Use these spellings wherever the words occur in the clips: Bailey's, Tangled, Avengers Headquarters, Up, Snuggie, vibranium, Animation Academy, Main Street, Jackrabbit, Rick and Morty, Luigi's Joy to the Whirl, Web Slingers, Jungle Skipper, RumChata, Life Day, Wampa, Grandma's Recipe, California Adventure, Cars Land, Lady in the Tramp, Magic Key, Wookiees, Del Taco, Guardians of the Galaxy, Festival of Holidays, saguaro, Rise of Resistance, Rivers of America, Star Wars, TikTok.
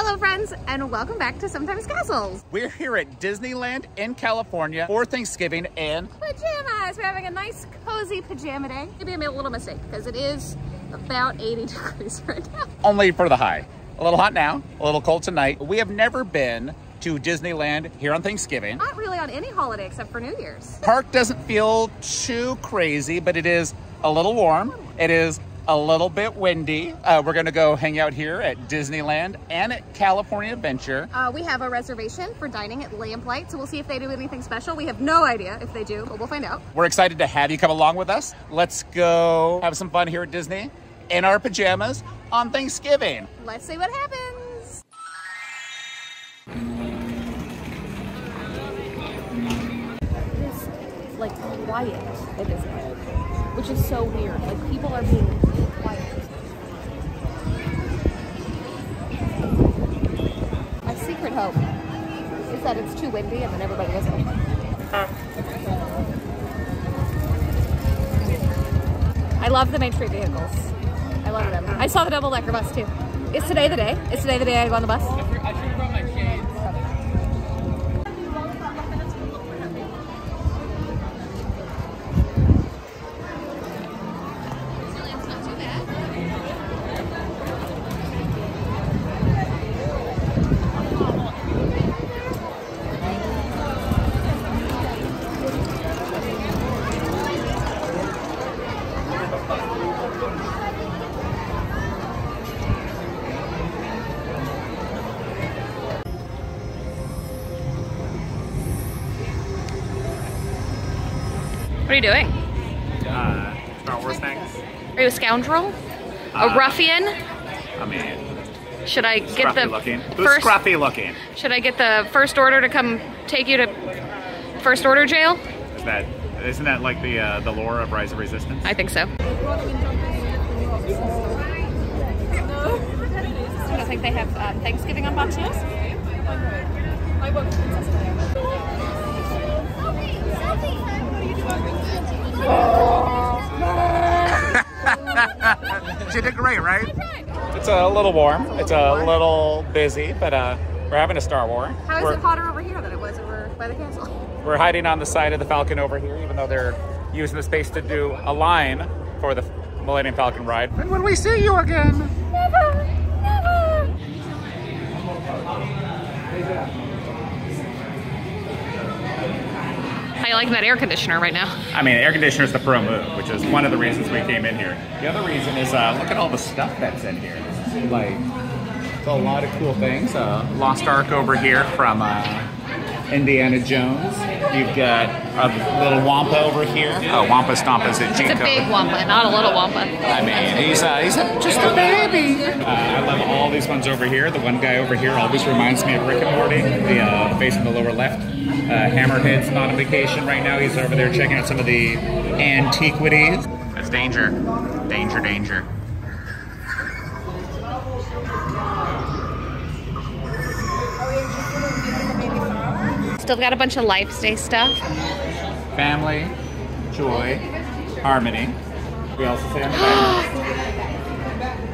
Hello friends, and welcome back to Sometimes Castles. We're here at Disneyland in California for Thanksgiving and pajamas. We're having a nice cozy pajama day. Maybe I made a little mistake because it is about 80 degrees right now. Only for the high. A little hot now, a little cold tonight. We have never been to Disneyland here on Thanksgiving. Not really on any holiday except for New Year's. Park doesn't feel too crazy, but it is a little warm. It is a little bit windy. We're gonna go hang out here at Disneyland and at California Adventure. We have a reservation for dining at Lamplight, so we'll see if they do anything special. We have no idea if they do, but we'll find out. We're excited to have you come along with us. Let's go have some fun here at Disney in our pajamas on Thanksgiving. Let's see what happens. It's like quiet at Disneyland, which is so weird. Like people are being my secret hope is that it's too windy and then everybody goes home. I love the main street vehicles. I love them. I saw the double-decker bus too. Is today the day? Is today the day I go on the bus? I should have brought my What are you doing? Star Wars things. Are you a scoundrel? A ruffian? I mean, should I get the looking. First? Scruffy looking. Should I get the first order to come take you to first order jail? Is that isn't that like the lore of Rise of Resistance? I think so. I don't think they have Thanksgiving on Boxing Day. She did great, right? It's a little warm. It's a little busy, but we're having a Star War. How is it hotter over here than it was over by the castle? We're hiding on the side of the Falcon over here, even though they're using the space to do a line for the Millennium Falcon ride. And when we see you again, never, never. I like that air conditioner right now. I mean, air conditioner is the pro move, which is one of the reasons we came in here. The other reason is look at all the stuff that's in here. Like, it's a lot of cool things. Lost Ark over here from Indiana Jones. You've got a little Wampa over here. Oh, Wampa Stompa's at Jinko. It's a big Wampa, not a little Wampa. I mean, he's just a baby. I love all these ones over here. The one guy over here always reminds me of Rick and Morty, the face in the lower left. Hammerhead's on vacation right now. He's over there checking out some of the antiquities. That's danger. Danger, danger. Still got a bunch of Life Day stuff. Family, joy, harmony. We also say on the back.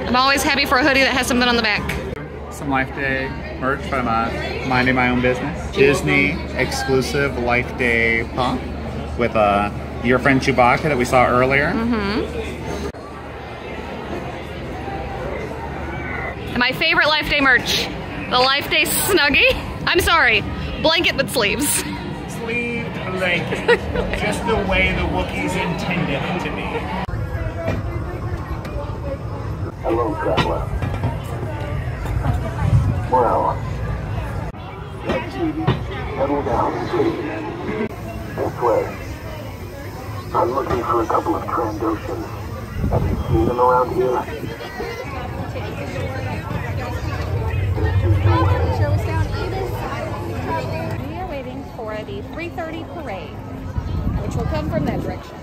I'm always happy for a hoodie that has something on the back. Some Life Day merch from Minding My Own Business. Disney exclusive Life Day pump with your friend Chewbacca that we saw earlier. And my favorite Life Day merch, the Life Day Snuggie. I'm sorry, blanket with sleeves. Sleeved blanket, just the way the Wookiees intended it to be. Hello, traveler. Well, that's easy. Settle down and see. This way. I'm looking for a couple of Trandoshans. Have you seen them around here? We are waiting for the 3:30 parade, which will come from that direction.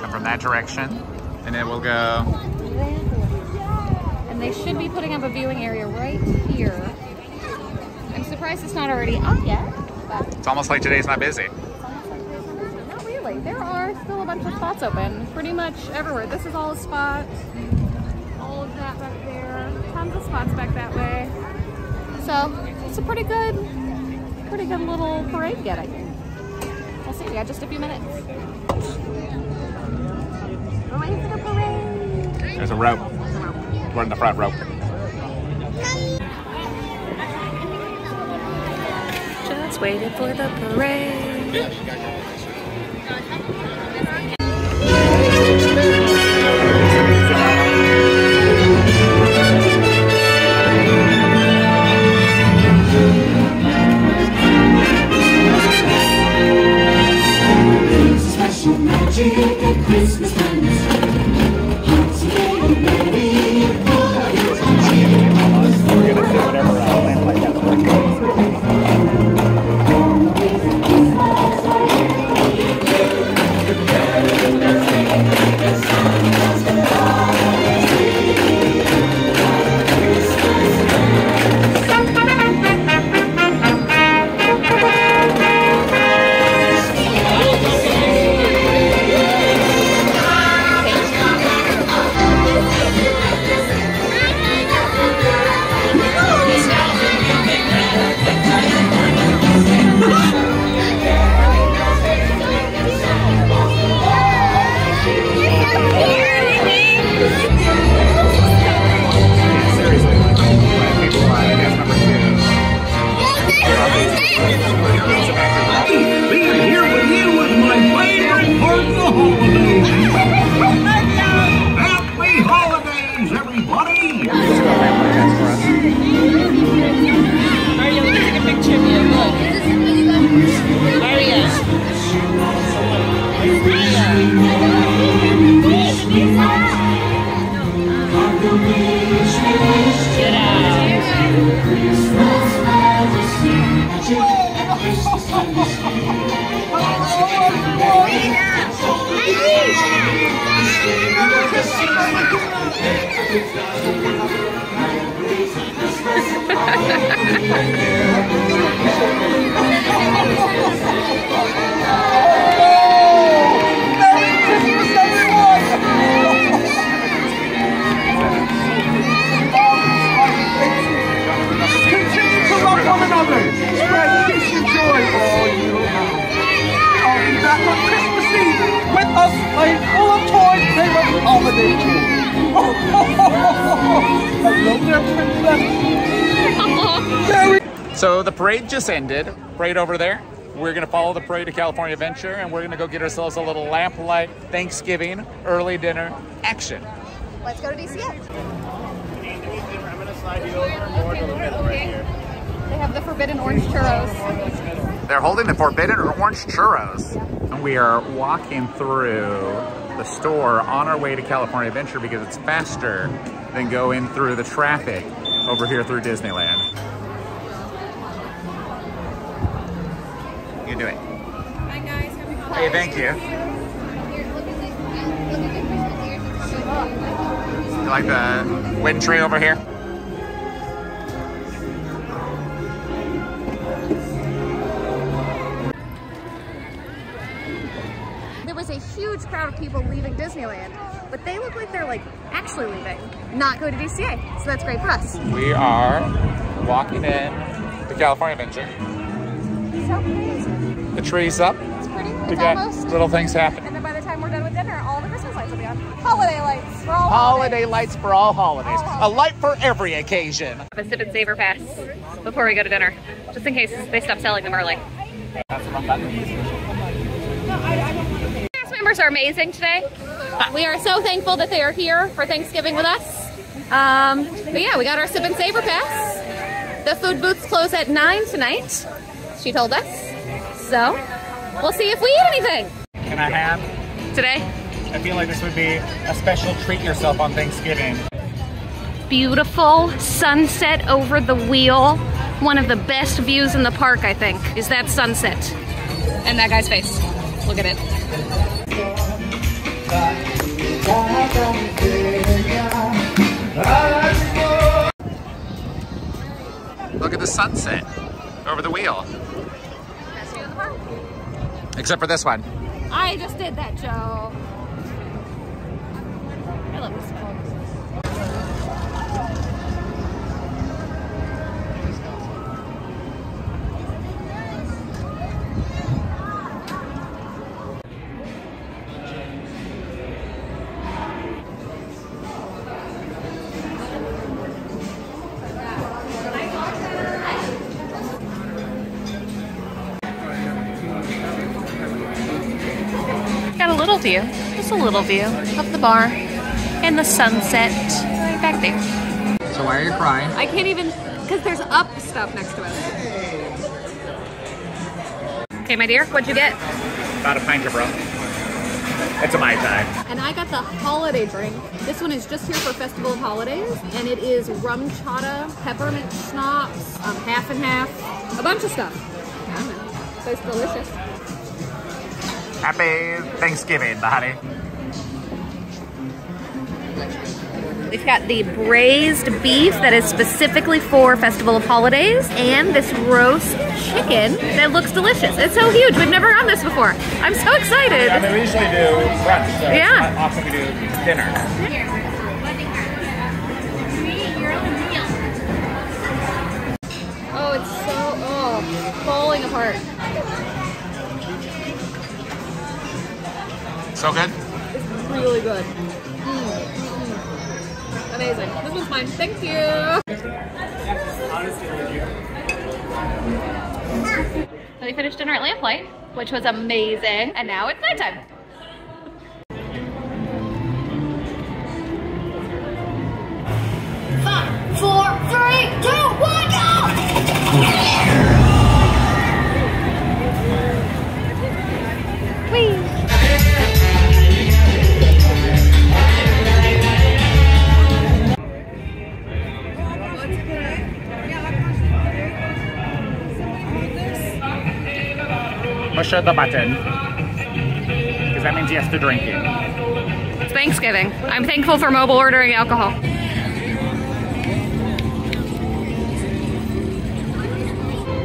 Come from that direction, and then we'll go. And they should be putting up a viewing area right here. I'm surprised it's not already up yet. But it's almost like today's not busy. Not really. There are still a bunch of spots open pretty much everywhere. This is all a spot. All of that back there. Tons of spots back that way. So it's a pretty good little parade get, I think. We'll see, we got just a few minutes. We're waiting for the parade. There's a rope. We're in the front rope. Just waiting for the parade. Christmas time is we're gonna do whatever Lamplight So the parade just ended, parade over there. We're gonna follow the parade to California Adventure and we're gonna go get ourselves a little Lamplight Thanksgiving early dinner action. Let's go to DCA. I'm gonna slide you over more to the middle right here. They have the forbidden orange churros. They're holding the forbidden orange churros. And we are walking through the store on our way to California Adventure because it's faster than going through the traffic over here through Disneyland. You do it. Hi guys, happy holidays. Hey, thank you. You like the wind tree over here? A huge crowd of people leaving Disneyland, but they look like they're like actually leaving, not going to DCA, so that's great for us. We are walking in to California Adventure. So crazy. The tree's up. It's pretty. It's almost. Little things happen. And then by the time we're done with dinner, all the Christmas lights will be on. Holiday lights for all holidays. Holiday lights for all holidays. A light for every occasion. The Sip and Savor Pass before we go to dinner, just in case they stop selling them early. That's what I'm about to do. No, I don't want to. Are amazing today. We are so thankful that they are here for Thanksgiving with us. But yeah, we got our Sip and Savor Pass. The food booths close at 9 tonight, she told us. So we'll see if we eat anything. Can I have? Today? I feel like this would be a special treat yourself on Thanksgiving. Beautiful sunset over the wheel. One of the best views in the park, I think, is that sunset. And that guy's face. Look at it. Look at the sunset over the wheel. Best view in the park. Except for this one. I just did that, Joe. I love this one. little view, just a little view of the bar and the sunset right back there. So why are you crying? I can't even, because there's Up stuff next to us. Okay, my dear, what'd you get? About a pint of rum. It's a Mai Tai. And I got the holiday drink. This one is just here for Festival of Holidays, and it is rum chata, peppermint schnapps, half and half, a bunch of stuff. I don't know. So it's delicious. Happy Thanksgiving, buddy. We've got the braised beef that is specifically for Festival of Holidays, and this roast chicken that looks delicious. It's so huge. We've never done this before. I'm so excited. I mean, we usually do brunch, so yeah. It's not often we do dinner. Oh, it's so, falling apart. So good? It's really good. Amazing. This one's mine. Thank you. So we finished dinner at Lamplight, which was amazing, and now it's nighttime. Push the button, because that means you have to drink it. It's Thanksgiving. I'm thankful for mobile ordering alcohol.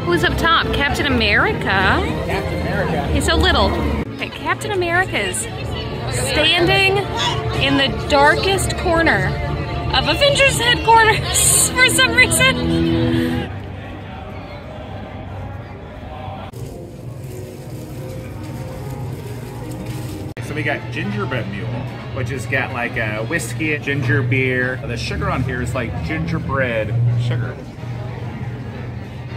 Who's up top? Captain America. Captain America. He's so little. Okay, Captain America is standing in the darkest corner of Avengers Headquarters for some reason. So we got gingerbread mule, which has got like a whiskey, ginger beer. The sugar on here is like gingerbread sugar.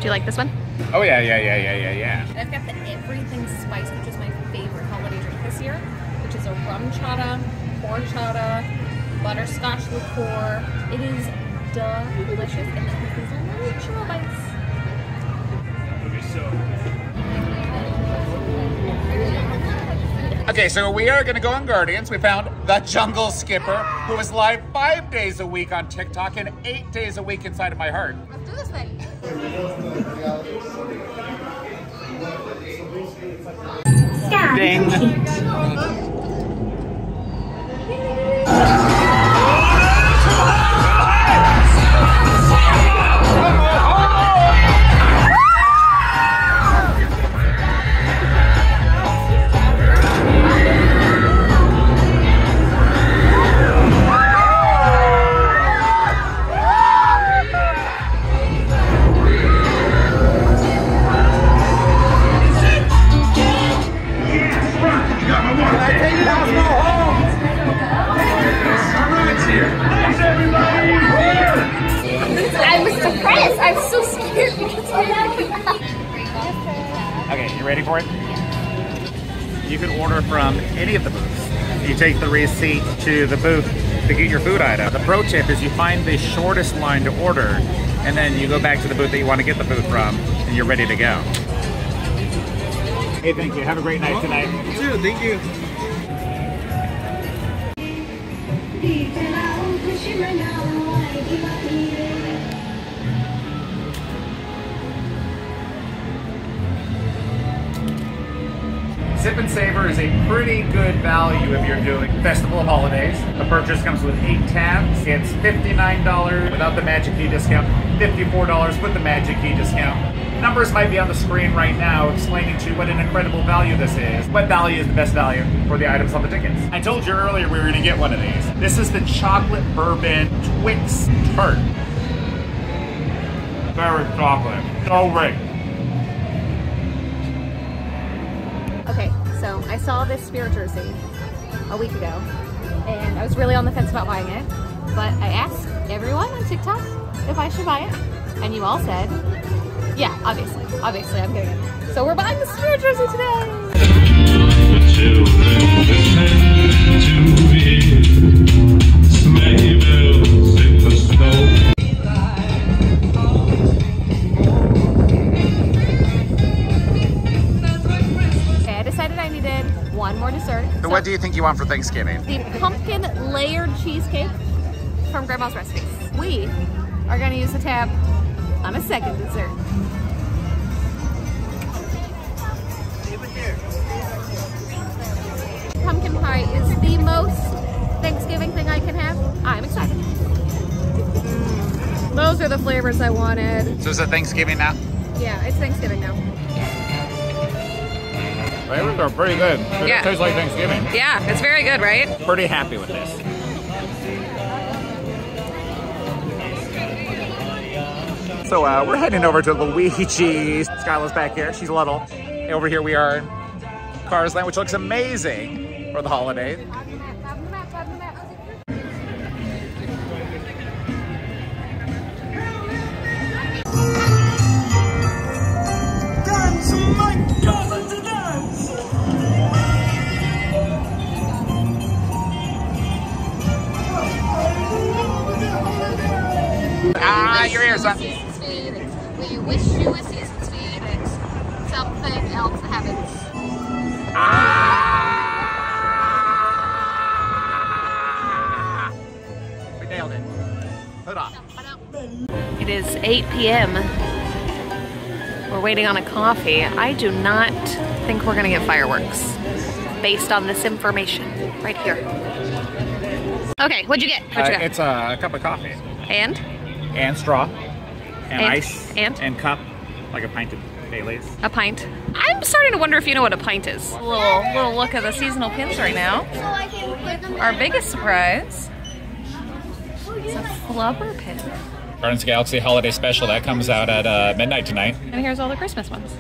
Do you like this one? Oh yeah. And I've got the everything spice, which is my favorite holiday drink this year, which is a rum chata, horchata, butterscotch liqueur. It is delicious, and then with these little chill bites. Okay, so we are gonna go on Guardians. We found the Jungle Skipper, who is live 5 days a week on TikTok and 8 days a week inside of my heart. Let's do this thing. Ding. Okay, you ready for it? Yeah. You can order from any of the booths. You take the receipt to the booth to get your food item. The pro tip is you find the shortest line to order, and then you go back to the booth that you want to get the food from, and you're ready to go. Hey, thank you. Have a great night tonight. You too. Thank you. Sip and Savor is a pretty good value if you're doing Festival of Holidays. The purchase comes with 8 tabs. It's $59 without the Magic Key discount, $54 with the Magic Key discount. Numbers might be on the screen right now explaining to you what an incredible value this is. What value is the best value for the items on the tickets? I told you earlier we were gonna get one of these. This is the Chocolate Bourbon Twix Tart. Very chocolate. So rich. Okay, so I saw this spirit jersey a week ago, and I was really on the fence about buying it, but I asked everyone on TikTok if I should buy it, and you all said, yeah, obviously I'm getting it. So we're buying the spirit jersey today! What do you think you want for Thanksgiving? The pumpkin layered cheesecake from Grandma's Recipe. We are gonna use the tab on a second dessert. Pumpkin pie is the most Thanksgiving thing I can have. I'm excited. Those are the flavors I wanted. So is it Thanksgiving now? Yeah, it's Thanksgiving now. Flavors are pretty good. Yeah. It tastes like Thanksgiving. Yeah, it's very good, right? Pretty happy with this. So we're heading over to Luigi's. Skyla's back here, she's little. And over here we are in Cars Land, which looks amazing for the holiday. Ah, your ears, son. We wish you a season speed and something else happens. Ah! We nailed it. Put on. It is 8 p.m. We're waiting on a coffee. I do not think we're gonna get fireworks based on this information right here. Okay, what'd you get? It's a cup of coffee. And? And straw, and ice, and cup, like a pint of Bailey's. A pint. I'm starting to wonder if you know what a pint is. A little look at the seasonal pins right now. Our biggest surprise is a Flubber pin. Guardians of the Galaxy Holiday Special, that comes out at midnight tonight. And here's all the Christmas ones.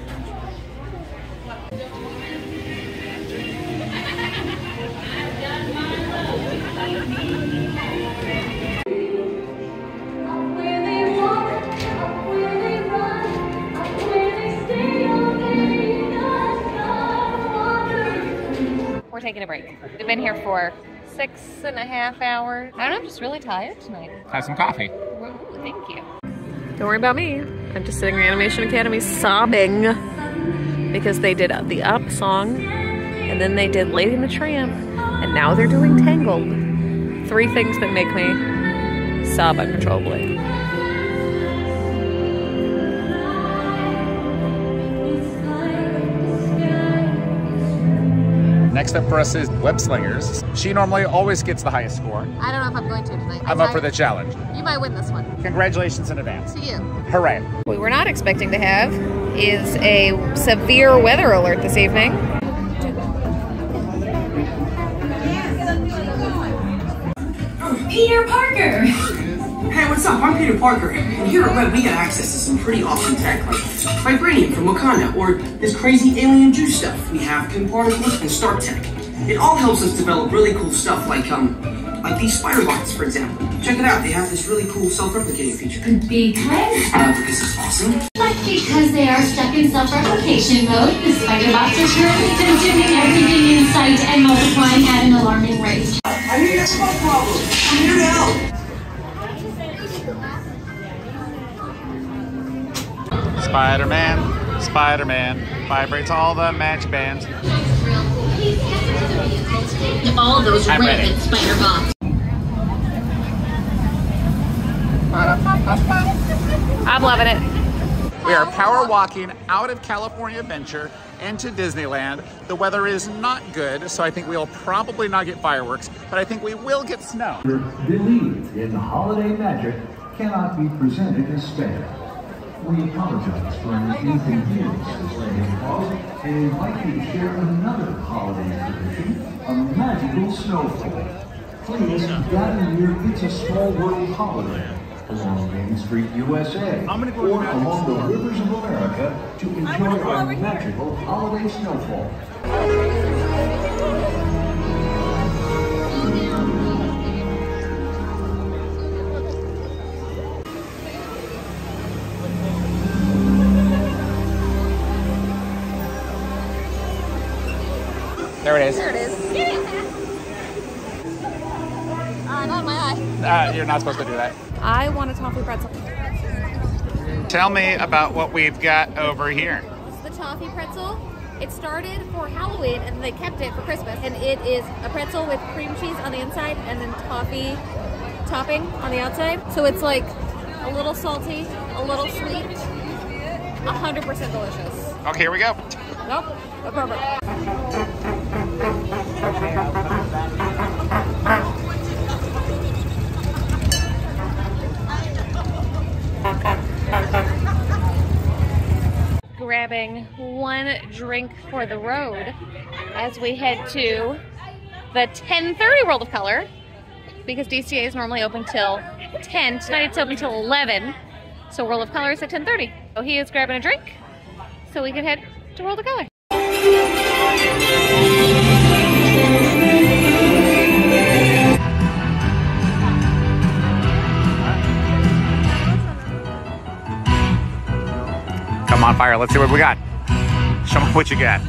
Taking a break. We've been here for 6.5 hours. I don't know, I'm just really tired tonight. Have some coffee. Ooh, thank you. Don't worry about me. I'm just sitting in Animation Academy sobbing because they did the Up song and then they did Lady in the Tramp and now they're doing Tangled. Three things that make me sob uncontrollably. Next up for us is Web Slingers. She normally always gets the highest score. I don't know if I'm going to tonight. I'm up for the challenge. You might win this one. Congratulations in advance. To you. Hooray. What we're not expecting to have is a severe weather alert this evening. Peter Parker! Hey, what's up? I'm Peter Parker, and here at Red, we got access to some pretty awesome tech like vibranium from Wakanda, or this crazy alien juice stuff. We have pin particles and star tech. It all helps us develop really cool stuff like these spider bots, for example. Check it out, they have this really cool self-replicating feature. Because it's awesome. But because they are stuck in self-replication mode, the spider bots are currently consuming everything in sight and multiplying at an alarming rate. I hear that's my problem. I'm here to help. Spider-Man, Spider-Man, vibrates all the match bands. All of those rampant spider bots. I'm loving it. We are power walking out of California Adventure into Disneyland. The weather is not good, so I think we'll probably not get fireworks, but I think we will get snow. Believe in holiday magic cannot be presented as fair. We apologize for any inconvenience this late in the and invite you to share another holiday tradition, a magical snowfall. Please gather near It's a Small World holiday along Main Street, USA, or along the rivers of America to enjoy our magical holiday snowfall. There it is. There it is. Yeah. Not my eye. You're not supposed to do that. I want a toffee pretzel. Tell me about what we've got over here. This is the toffee pretzel. It started for Halloween and they kept it for Christmas. And it is a pretzel with cream cheese on the inside and then toffee topping on the outside. So it's like a little salty, a little sweet, 100% delicious. Okay, here we go. Nope, but perfect. Grabbing one drink for the road as we head to the 10:30 World of Color, because DCA is normally open till 10. Tonight it's open till 11, so World of Color is at 10:30. So he is grabbing a drink so we can head to World of Color. On fire. Let's see what we got. Show me what you got.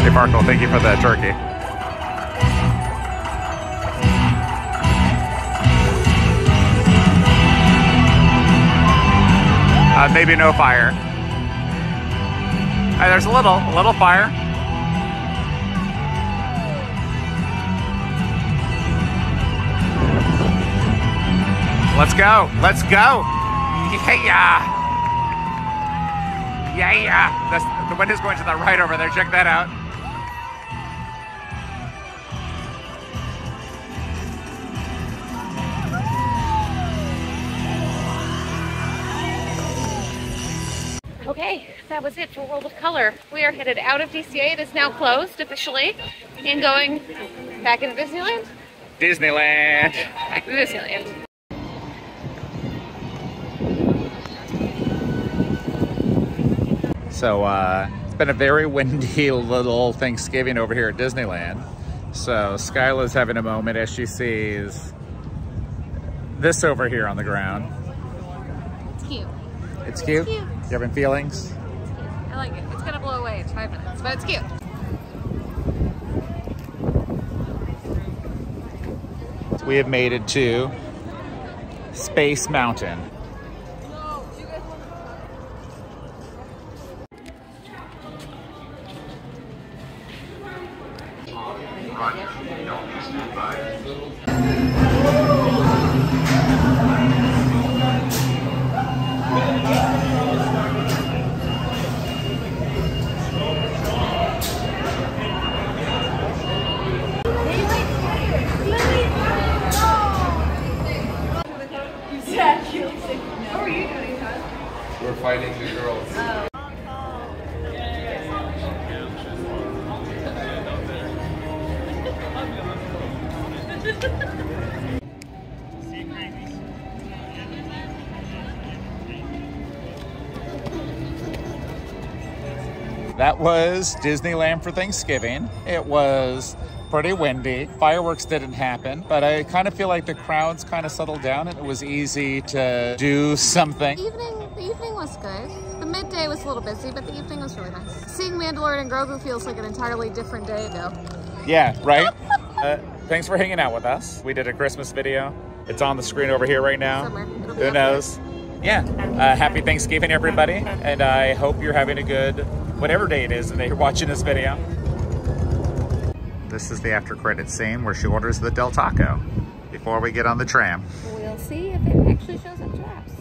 Hey, Marco, thank you for the turkey. Maybe no fire. Hey, there's a little fire. Let's go. Let's go. Yeah. Yeah. That's, the wind is going to the right over there. Check that out. Okay, that was it for World of Color. We are headed out of DCA. It is now closed officially and going back into Disneyland. Disneyland. Back to Disneyland. So it's been a very windy little Thanksgiving over here at Disneyland. So Skyla's having a moment as she sees this over here on the ground. It's cute. It's cute? It's cute. You having feelings? It's cute. I like it. It's gonna blow away in 5 minutes, but it's cute. So we have made it to Space Mountain. That was Disneyland for Thanksgiving. It was pretty windy. Fireworks didn't happen, but I kind of feel like the crowds kind of settled down and it was easy to do something. The evening was good. The midday was a little busy, but the evening was really nice. Seeing Mandalorian and Grogu feels like an entirely different day though. Yeah, right? Thanks for hanging out with us. We did a Christmas video. It's on the screen over here right now. Who knows? Yeah. Happy Thanksgiving, everybody. And I hope you're having a good whatever day it is and that you're watching this video. This is the after credit scene where she orders the Del Taco before we get on the tram. We'll see if it actually shows up to apps.